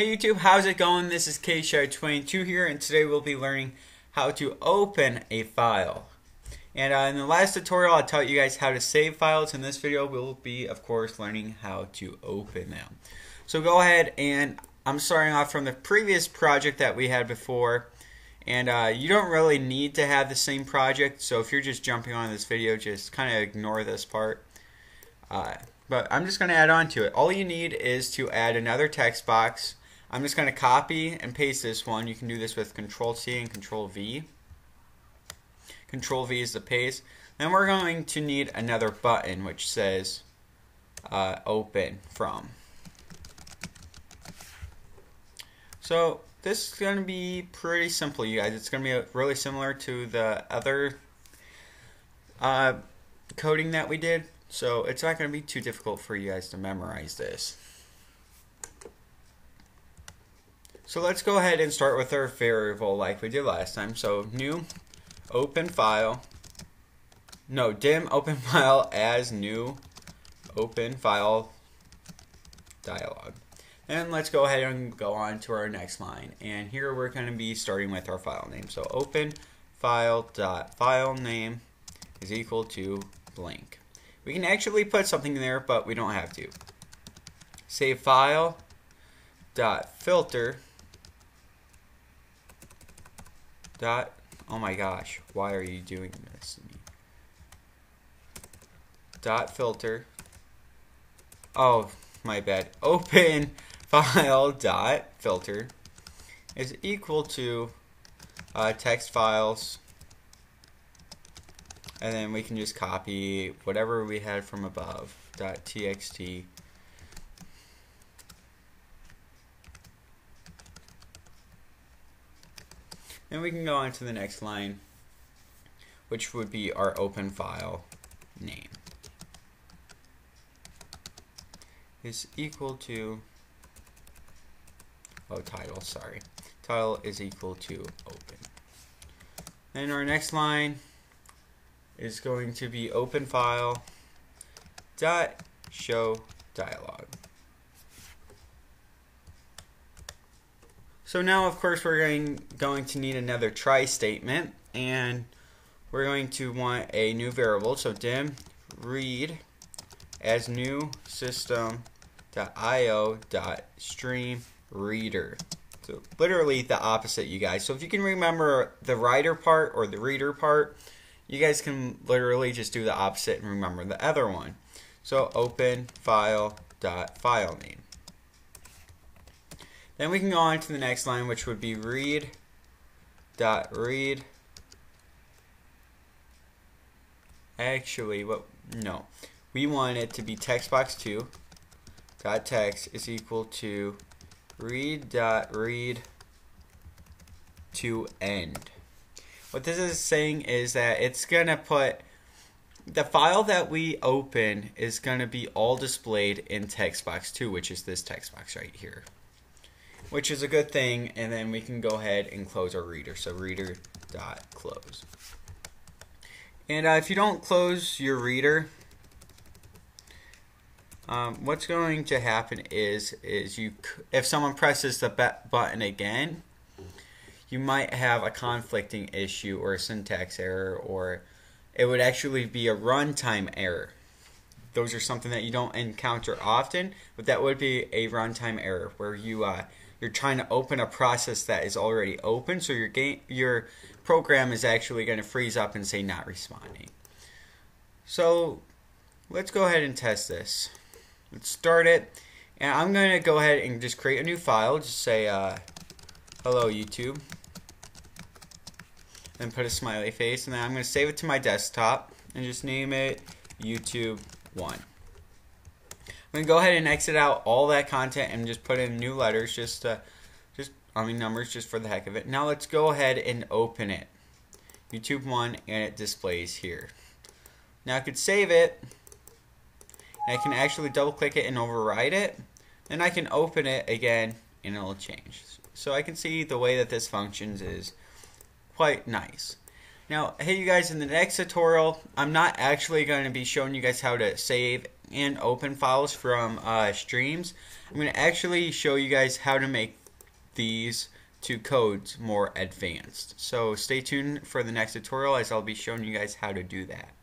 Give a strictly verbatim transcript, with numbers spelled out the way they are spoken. Hey YouTube, how's it going? This is kshadow twenty-two here, and today we'll be learning how to open a file. And uh, in the last tutorial I taught you guys how to save files. In this video we'll be, of course, learning how to open them. So go ahead, and I'm starting off from the previous project that we had before. And uh, you don't really need to have the same project, so if you're just jumping on this video, just kind of ignore this part. Uh, but I'm just going to add on to it. All you need is to add another text box. I'm just going to copy and paste this one. You can do this with Control-C and Control-V. Control-V is the paste. Then we're going to need another button which says uh, open from. So this is going to be pretty simple, you guys. It's going to be really similar to the other uh, coding that we did. So it's not going to be too difficult for you guys to memorize this. So let's go ahead and start with our variable like we did last time. So new open file, no dim open file as new open file dialog. And let's go ahead and go on to our next line. And here we're going to be starting with our file name. So open file dot file name is equal to blank. We can actually put something there, but we don't have to. Save file dot filter. Dot, oh my gosh, why are you doing this to me? Dot filter. Oh, my bad. Open file dot filter is equal to uh, text files, and then we can just copy whatever we had from above. Dot txt. And we can go on to the next line, which would be our open file name is equal to, oh, title, sorry. Title is equal to open. And our next line is going to be open file dot show dialog. So now, of course, we're going, going to need another try statement, and we're going to want a new variable. So dim read as new System dot I O dot Stream Reader. So literally the opposite, you guys. So if you can remember the writer part or the reader part, you guys can literally just do the opposite and remember the other one. So open file dot file name. Then we can go on to the next line, which would be read dot read. Actually, what? No, we want it to be text box two dot text is equal to read dot read to end. What this is saying is that it's gonna put the file that we open is gonna be all displayed in text box two, which is this text box right here. Which is a good thing, and then we can go ahead and close our reader. So reader.close. And uh, if you don't close your reader, um, what's going to happen is is you if someone presses the button again, you might have a conflicting issue or a syntax error, or it would actually be a runtime error. Those are something that you don't encounter often, but that would be a runtime error where you uh, you're trying to open a process that is already open, so your game, your program is actually going to freeze up and say not responding. So let's go ahead and test this. Let's start it, and I'm going to go ahead and just create a new file. Just say uh, hello YouTube, and put a smiley face, and then I'm going to save it to my desktop and just name it YouTube one. I'm gonna go ahead and exit out all that content and just put in new letters, just to, just I mean numbers, just for the heck of it. Now let's go ahead and open it, YouTube one, and it displays here. Now I could save it, and I can actually double click it and override it. Then I can open it again, and it'll change. So I can see the way that this functions is quite nice. Now, hey you guys, in the next tutorial, I'm not actually going to be showing you guys how to save and open files from uh, streams. I'm going to actually show you guys how to make these two codes more advanced. So stay tuned for the next tutorial, as I'll be showing you guys how to do that.